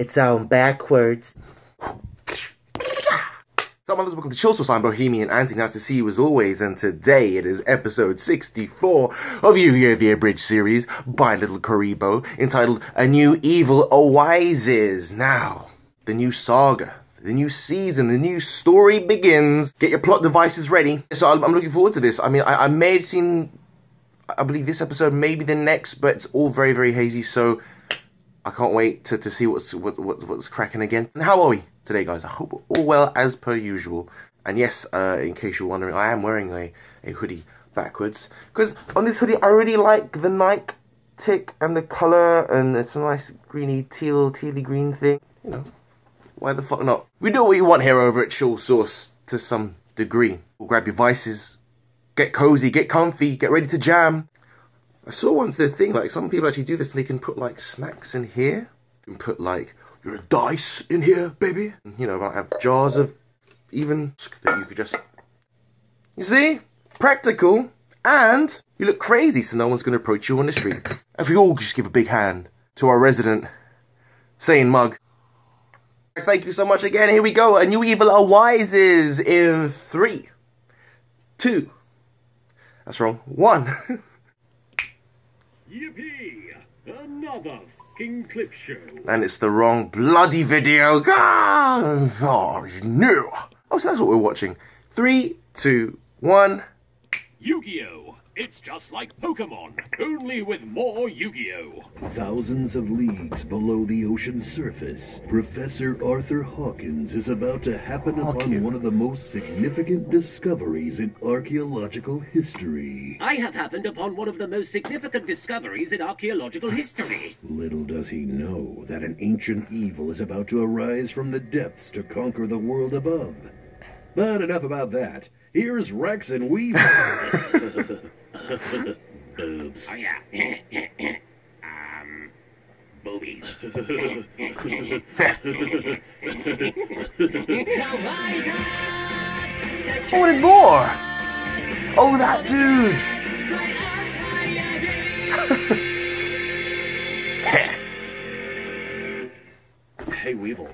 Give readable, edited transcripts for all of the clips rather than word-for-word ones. It's backwards. Hello, welcome to ChillSauce. I'm Bohemian Anti. Nice to see you as always, and today it is episode 64 of You Hear the Abridged series by Little Kuriboh, entitled A New Evil Arises. Now, the new saga, the new season, the new story begins. Get your plot devices ready. So I'm looking forward to this. I mean, I may have seen, I believe this episode, maybe the next, but it's all very, very hazy, so I can't wait to see what's cracking again. And how are we today, guys? I hope we're all well as per usual. And yes, in case you're wondering, I am wearing a hoodie backwards, because on this hoodie I really like the Nike tick and the colour, and it's a nice greeny tealy green thing. You know, why the fuck not? We do what we want here over at ChillSauce to some degree. We'll grab your vices, get cozy, get comfy, get ready to jam. I saw once the thing, like, some people actually do this, and they can put, like, snacks in here. You can put, like, your dice in here, baby. And, you know, might have jars of even that you could just... You see? Practical. And you look crazy, so no one's going to approach you on the street. If we all just give a big hand to our resident sane mug. Thank you so much again. Here we go. A New Evil Arises in 3, 2... That's wrong. 1... Yippee! Another f***ing clip show. And it's the wrong bloody video. God, oh, no. Oh, so that's what we're watching. 3, 2, 1. Yu-Gi-Oh! It's just like Pokemon, only with more Yu-Gi-Oh! Thousands of leagues below the ocean's surface, Professor Arthur Hawkins is about to happen upon one of the most significant discoveries in archaeological history. I have happened upon one of the most significant discoveries in archaeological history. Little does he know that an ancient evil is about to arise from the depths to conquer the world above. But enough about that. Here's Rex and Weaver. Boobs. Oh, yeah. Boobies. I wanted more. Oh, that dude. Hey, Weevil.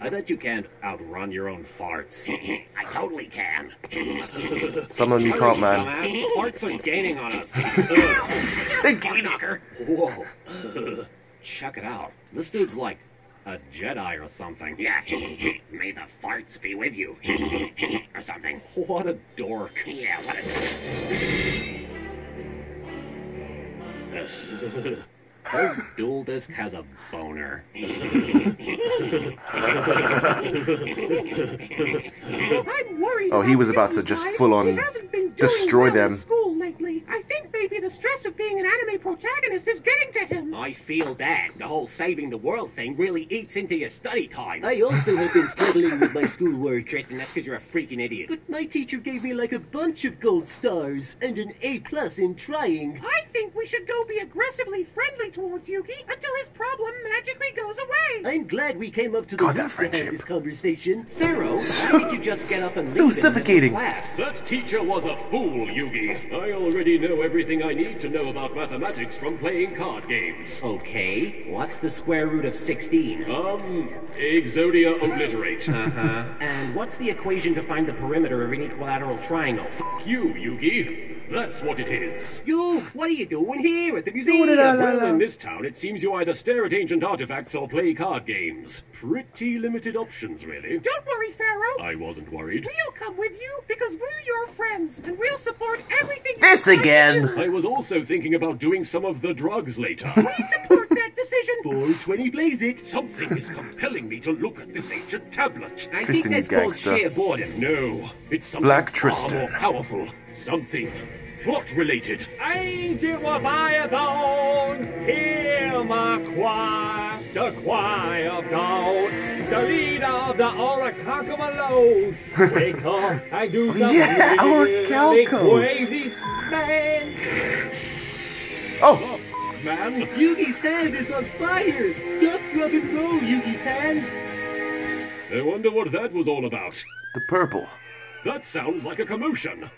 I bet you can't outrun your own farts. I totally can. Some of you can't, man. Dumbass. Farts are gaining on us. Big knocker. Whoa. Check it out. This dude's like a Jedi or something. Yeah. May the farts be with you. Or something. What a dork. Yeah, what a... This dual disc has a boner. I'm worried. Oh, he was about to just full on destroy them. I think maybe the stress of being an anime protagonist is getting to him. I feel that. The whole saving the world thing really eats into your study time. I also have been struggling with my schoolwork, Kristen. That's because you're a freaking idiot. But my teacher gave me like a bunch of gold stars and an A+ in trying. I think we should go be aggressively friendly towards Yuki until his problem magically goes away. I'm glad we came up to the roof to have this conversation. Pharaoh, why did you just get up and leave? So suffocating. Class? That teacher was a fool, Yugi. I already know everything I need to know about mathematics from playing card games. Okay, what's the square root of 16? Exodia obliterate. Uh-huh. And what's the equation to find the perimeter of an equilateral triangle? F*** you, Yugi. That's what it is. You, what are you doing here at the museum? Well, in this town, it seems you either stare at ancient artifacts or play card games. Pretty limited options, really. Don't worry, Pharaoh. I wasn't worried. We'll come with you because we're your friends, and we'll support everything you... This again! I was also thinking about doing some of the drugs later. We support that decision! 420 blaze it! Something is compelling me to look at this ancient tablet. I think that's called sheer boredom. No, it's something far more powerful. Something plot-related. Angel Leviathan, hear my choir, the choir of gold, the leader of the Orichalcos. Wake up, I do something really crazy, man. Oh, man. Yugi's hand is on fire. Stop, rub and roll, Yugi's hand. I wonder what that was all about. The purple. That sounds like a commotion.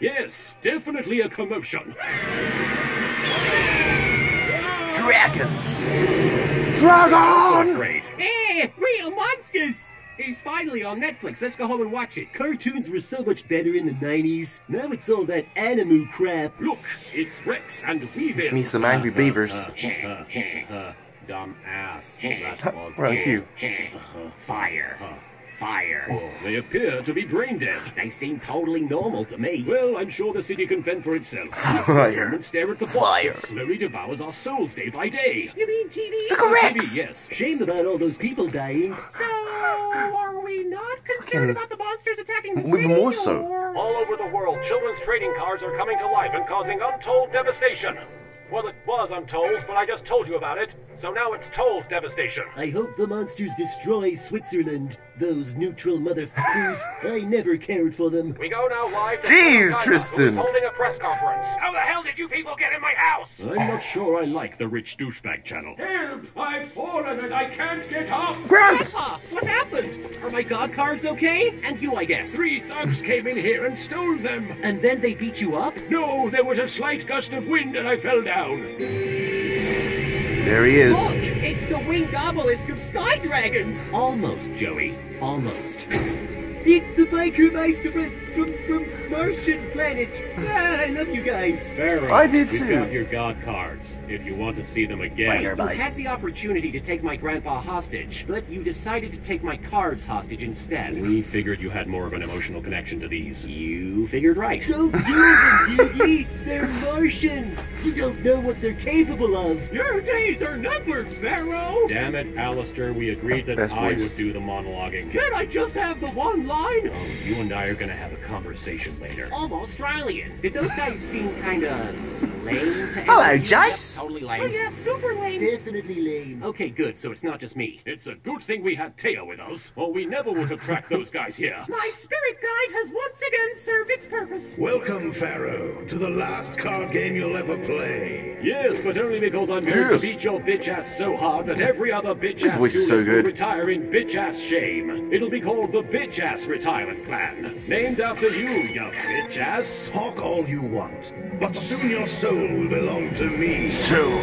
Yes, definitely a commotion. Dragons! Dragon! Afraid. Eh, Real Monsters! It's finally on Netflix. Let's go home and watch it. Cartoons were so much better in the 90s. Now it's all that anime crap. Look, it's Rex and Weevil. It's me some angry beavers. Dumb ass. That was really cute. Fire. Fire. Oh, they appear to be brain dead. They seem totally normal to me. Well, I'm sure the city can fend for itself. Fire. And stare at the box that slowly devours our souls day by day. You mean TV? Look at Rex. Yes. Shame about all those people dying. Not concerned about the monsters attacking the city, more so. All over the world, children's trading cards are coming to life and causing untold devastation. Well, it was untold, but I just told you about it, so now it's told devastation. I hope the monsters destroy Switzerland. Those neutral motherfuckers. I never cared for them. We go now live to Jeez, Tristan. Holding a press conference. How the hell did you people get in my house? I'm not sure I like the rich douchebag channel. Help! I've fallen and I can't get up! Grandpa! What happened? Are my god cards okay? And you, I guess. Three thugs came in here and stole them. And then they beat you up? No, there was a slight gust of wind and I fell down. There he is. Look, it's the winged obelisk of sky dragons. Almost, Joey. Almost. It's the biker mice from Martian planet. Ah, I love you guys. Pharaoh, I did too. You have your god cards if you want to see them again. You had the opportunity to take my grandpa hostage, but you decided to take my cards hostage instead. We figured you had more of an emotional connection to these. You figured right. Don't do them, Yugi. They're Martians. You don't know what they're capable of. Your days are numbered, Pharaoh. Damn it, Alistair. We agreed that I would do the monologuing. Can't I just have the one line? No, you and I are going to have a conversation later. I'm Australian. Did those guys seem kind of lame to Hello, Jace. Totally lame. Oh, yeah, super lame. Definitely lame. Okay, good. So it's not just me. It's a good thing we had Teo with us, or we never would have tracked those guys here. My spirit guide has once again served its purpose. Welcome, Pharaoh, to the last card game you'll ever play. Yes, but only because I'm going to beat your bitch ass so hard that every other bitch ass will retire in bitch ass shame. It'll be called the bitch ass retirement plan, named after you bitch ass. Talk all you want, but soon your soul will belong to me. Soon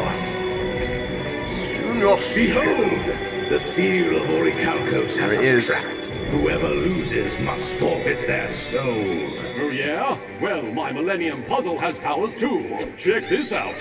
your behold, the seal of Orichalcos has us trapped. Whoever loses must forfeit their soul. Oh yeah? Well, my Millennium Puzzle has powers too. Check this out.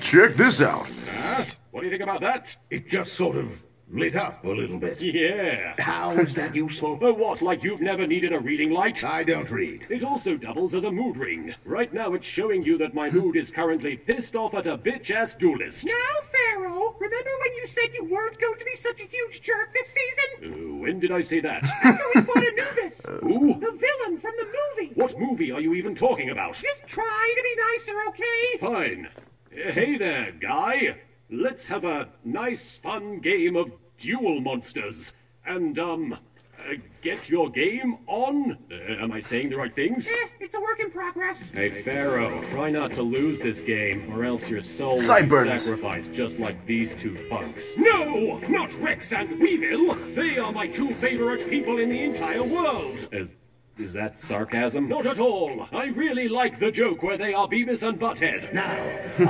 Check this out. Huh? What do you think about that? It just sort of lit up a little bit. Yeah. How is that useful? Oh, what, like you've never needed a reading light? I don't read. It also doubles as a mood ring. Right now it's showing you that my mood is currently pissed off at a bitch-ass duelist. Now, Pharaoh, remember when you said you weren't going to be such a huge jerk this season? When did I say that? After we fought Anubis. Who? The villain from the movie. What movie are you even talking about? Just try to be nicer, okay? Fine. Hey there, guy. Let's have a nice, fun game of duel monsters. And, get your game on? Am I saying the right things? Eh, it's a work in progress. Hey, Pharaoh, try not to lose this game, or else your soul will be sacrificed just like these two punks. No! Not Rex and Weevil! They are my two favorite people in the entire world! Is that sarcasm? Not at all! I really like the joke where they are Beavis and Butthead. Now,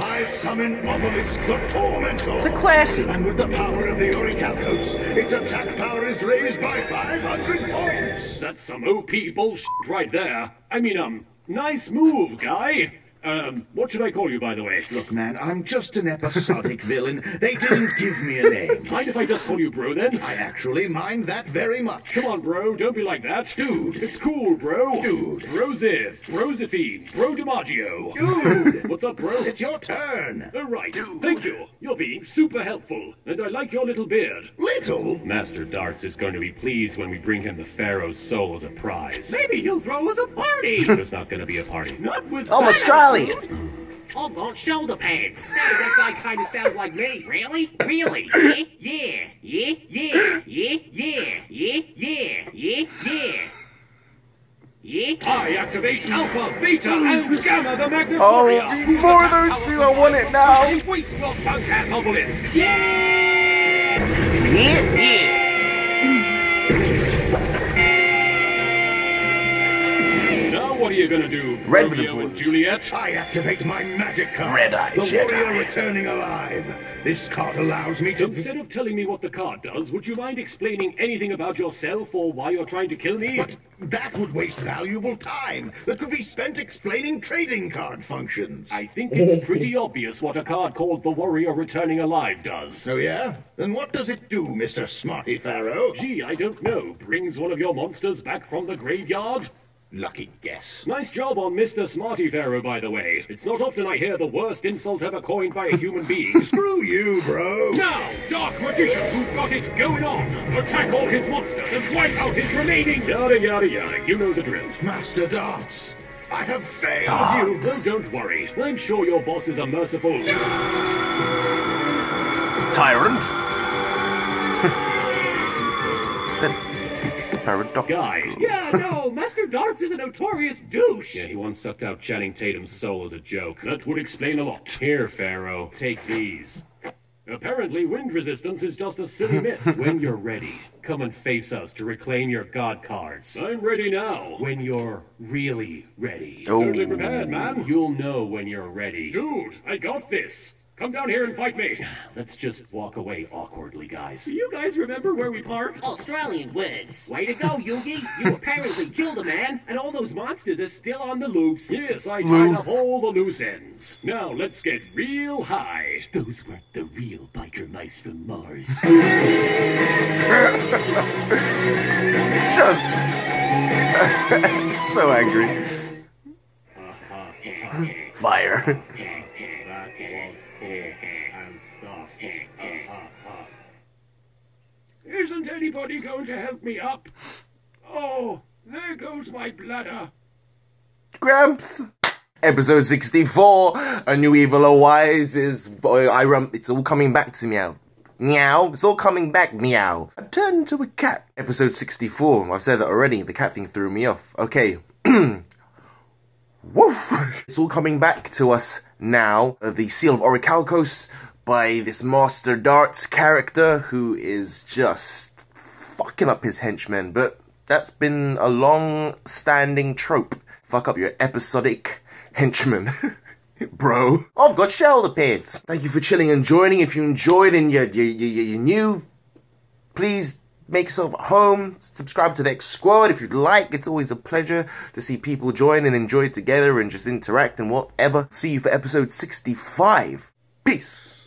I summon Mobius the Tormentor. It's a classic. And with the power of the Orichalcos, its attack power is raised by 500 points. That's some OP bullshit right there. I mean, nice move, guy. What should I call you, by the way? Look, man, I'm just an episodic villain. They didn't give me a name. Mind if I just call you bro, then? I actually mind that very much. Come on, bro, don't be like that. Dude. It's cool, bro. Dude. Brozif, Broziphine, Bro DiMaggio. Dude. What's up, bro? It's your turn. All right. Dude. Thank you. You're being super helpful, and I like your little beard. Little? Master Dartz is going to be pleased when we bring him the Pharaoh's soul as a prize. Maybe he'll throw us a party. There's not going to be a party. Not with I've got shoulder pads. Hey, that guy kind of sounds like me. Really? Really? Yeah, yeah, yeah, yeah, yeah, yeah, yeah, yeah, yeah. Yeah. I activate Alpha, Beta, and Gamma the Magnifier. Oh, more of those two. I want it now. Waste your punk ass obelisk. Yeah! Yeah, yeah. What do you gonna do? Red Romeo and Juliet? I activate my magic card. Red Eye the Jedi. Warrior returning alive. This card allows me to... Instead of telling me what the card does, would you mind explaining anything about yourself or why you're trying to kill me? But that would waste valuable time that could be spent explaining trading card functions. I think it's pretty obvious what a card called the Warrior Returning Alive does. Oh yeah? And what does it do, Mr. Smarty Pharaoh? Gee, I don't know. Brings one of your monsters back from the graveyard? Lucky guess. Nice job on Mr. Smarty Pharaoh, by the way. It's not often I hear the worst insult ever coined by a human being. Screw you, bro. Now, Dark Magician, who got it going on, attack all his monsters and wipe out his remaining... Yada, yada, yada. You know the drill. Master Dartz, I have failed you. Oh, don't worry. I'm sure your boss is a merciful... tyrant? Guy. Yeah, no, Master Dartz is a notorious douche. Yeah, he once sucked out Channing Tatum's soul as a joke. That would explain a lot. Here, Pharaoh, take these. Apparently, wind resistance is just a silly myth. When you're ready, come and face us to reclaim your god cards. I'm ready now. When you're really ready. Oh. Totally prepared, man. You'll know when you're ready. Dude, I got this. Come down here and fight me! Let's just walk away awkwardly, guys. You guys remember where we parked? Australian woods. Way to go, Yugi! You apparently killed a man, and all those monsters are still on the loose. Yes, I tied up all the loose ends. Now let's get real high. Those weren't the real biker mice from Mars. Just... so angry. Fire. And stuff. Isn't anybody going to help me up? Oh, there goes my bladder. Gramps! Episode 64, A New Evil Arises. It's all coming back to meow. Meow, it's all coming back, meow. I've turned into a cat. Episode 64, I've said that already, the cat thing threw me off. Okay. Woof! It's all coming back to us now. The Seal of Orichalcos by this Master Dartz character who is just fucking up his henchmen, but that's been a long-standing trope. Fuck up your episodic henchmen. Bro. I've got shoulder pads. Thank you for chilling and joining. If you enjoyed and you're new, please make yourself at home, subscribe to the X Squad if you'd like. It's always a pleasure to see people join and enjoy together and just interact and whatever. See you for episode 65. Peace.